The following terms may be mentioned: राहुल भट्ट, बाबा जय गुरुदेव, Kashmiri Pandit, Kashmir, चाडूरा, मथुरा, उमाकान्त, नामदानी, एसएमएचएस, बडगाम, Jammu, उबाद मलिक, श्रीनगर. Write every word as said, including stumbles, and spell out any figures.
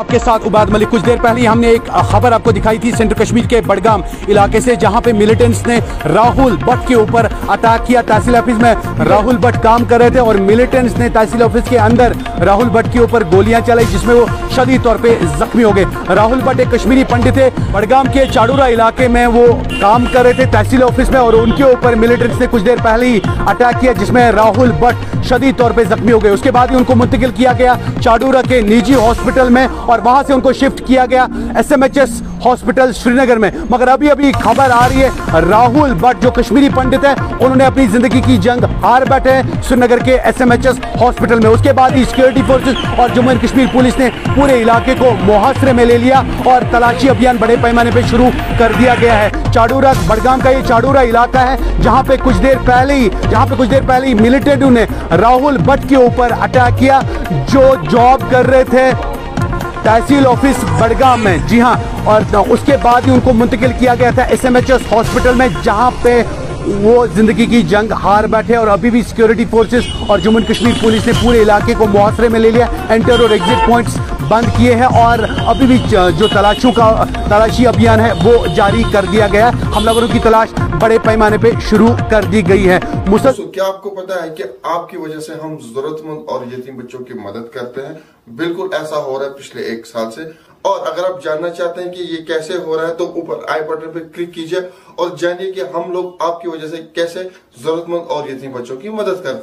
आपके साथ उबाद मलिक। कुछ देर पहले हमने एक खबर आपको दिखाई थी सेंट्रल कश्मीर के बडगाम इलाके से, जहां पे मिलिटेंट्स ने राहुल भट्ट के ऊपर अटैक किया। तहसील ऑफिस में राहुल भट्ट काम कर रहे थे और मिलिटेंट्स ने तहसील ऑफिस के अंदर राहुल भट्ट के ऊपर गोलियां चलाई, जिसमें वो शदीद तौर पे जख्मी हो गए। राहुल भट्ट एक कश्मीरी पंडित है। बडगाम के चाडूरा इलाके में वो काम कर रहे थे तहसील ऑफिस में और उनके ऊपर मिलिटेंट्स ने कुछ देर पहले ही अटैक किया, जिसमें राहुल भट्ट शदीद तौर पे जख्मी हो गए। उसके बाद ही उनको मुंतकिल किया गया चाडूरा के निजी हॉस्पिटल में और वहां से उनको शिफ्ट किया गया S M H S hospital श्रीनगर में। मगर अभी अभी खबर आ रही है, राहुल भट्ट जो कश्मीरी पंडित है, उन्होंने अपनी जिंदगी की जंग हार बैठे हैं श्रीनगर के S M H S hospital में। उसके बाद ही सिक्योरिटी फोर्सेस और जम्मू एंड कश्मीर पुलिस ने पूरे इलाके को मुहासरे में ले लिया और तलाशी अभियान बड़े पैमाने पर शुरू कर दिया गया है। चाडूरा बडगाम का ये चाडूरा इलाका है जहाँ पे कुछ देर पहले ही जहाँ पे कुछ देर पहले ही मिलिटेंटों ने राहुल भट्ट के ऊपर अटैक किया, जो जॉब कर रहे थे तहसील ऑफिस बडगाम में। जी हाँ, और उसके बाद ही उनको मुंतकिल किया गया था S M H S hospital में, जहाँ पे वो जिंदगी की जंग हार बैठे। और अभी भी सिक्योरिटी फोर्सेस और जम्मू एंड कश्मीर पुलिस ने पूरे इलाके को मुहासरे में ले लिया, एंटर और एग्जिट पॉइंट्स बंद किए हैं और अभी भी जो तलाशों का तलाशी अभियान है वो जारी कर दिया गया है। हमलावरों की तलाश बड़े पैमाने पे शुरू कर दी गई है। मुसलसल क्या आपको पता है कि आपकी वजह से हम जरूरतमंद और यतीम बच्चों की मदद करते हैं? बिल्कुल ऐसा हो रहा है पिछले एक साल से। और अगर आप जानना चाहते हैं कि ये कैसे हो रहा है तो ऊपर आई बटन पर क्लिक कीजिए और जानिए कि हम लोग आपकी वजह से कैसे जरूरतमंद और यतीम बच्चों की मदद करते हैं।